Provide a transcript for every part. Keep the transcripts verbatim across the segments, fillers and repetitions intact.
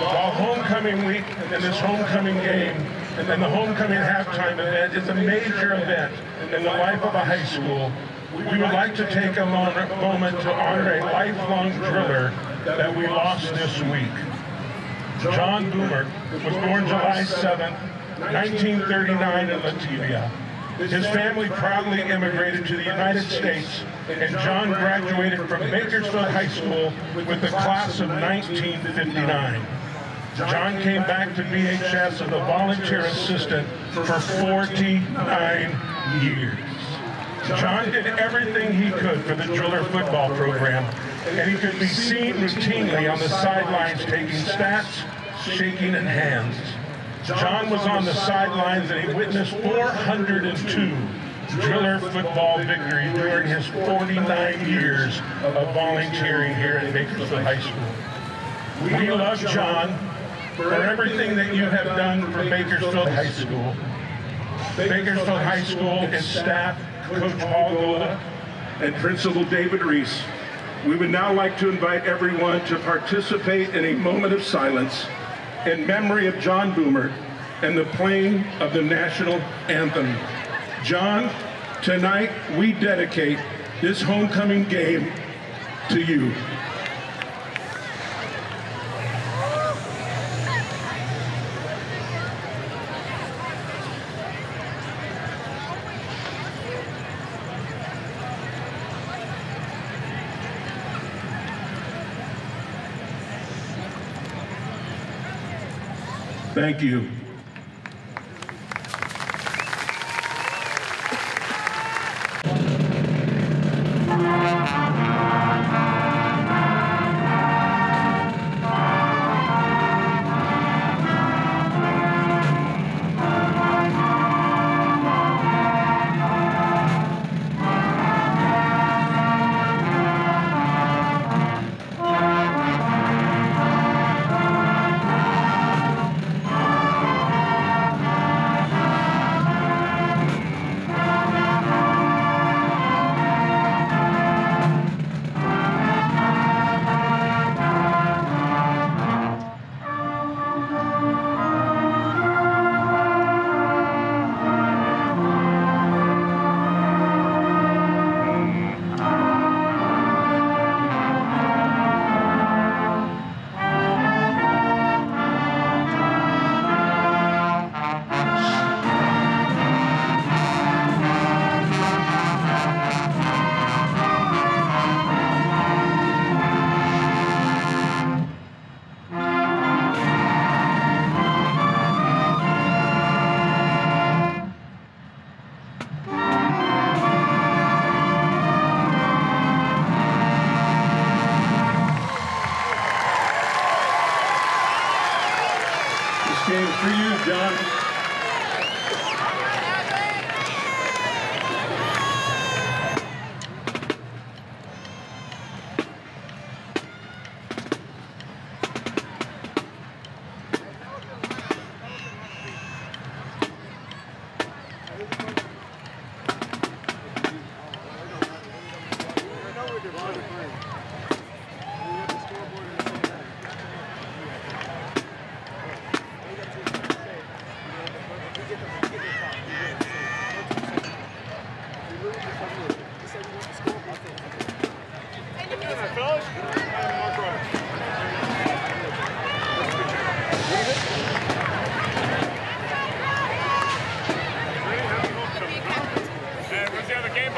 while homecoming week and then this homecoming game and then the homecoming halftime event is a major event in the life of a high school, we would like to take a moment to honor a lifelong driller that we lost this week. John Bumerts was born July seventh, nineteen thirty-nine in Latvia. His family proudly immigrated to the United States, and John graduated from Bakersfield High School with the class of nineteen fifty-nine. John came back to V H S as a volunteer assistant for forty-nine years. John did everything he could for the driller football program, and he could be seen routinely on the sidelines taking stats, shaking in hands. John was on the sidelines and he witnessed four hundred two driller football victories during his forty-nine years of volunteering here at Bakersfield High School. We love John for everything that you have done for Bakersfield High School. Bakersfield High School and staff, Coach Paul Gola and Principal David Reese. We would now like to invite everyone to participate in a moment of silence in memory of John Bumerts and the playing of the national anthem. John, tonight we dedicate this homecoming game to you. Thank you.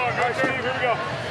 All right, Steve, here we go.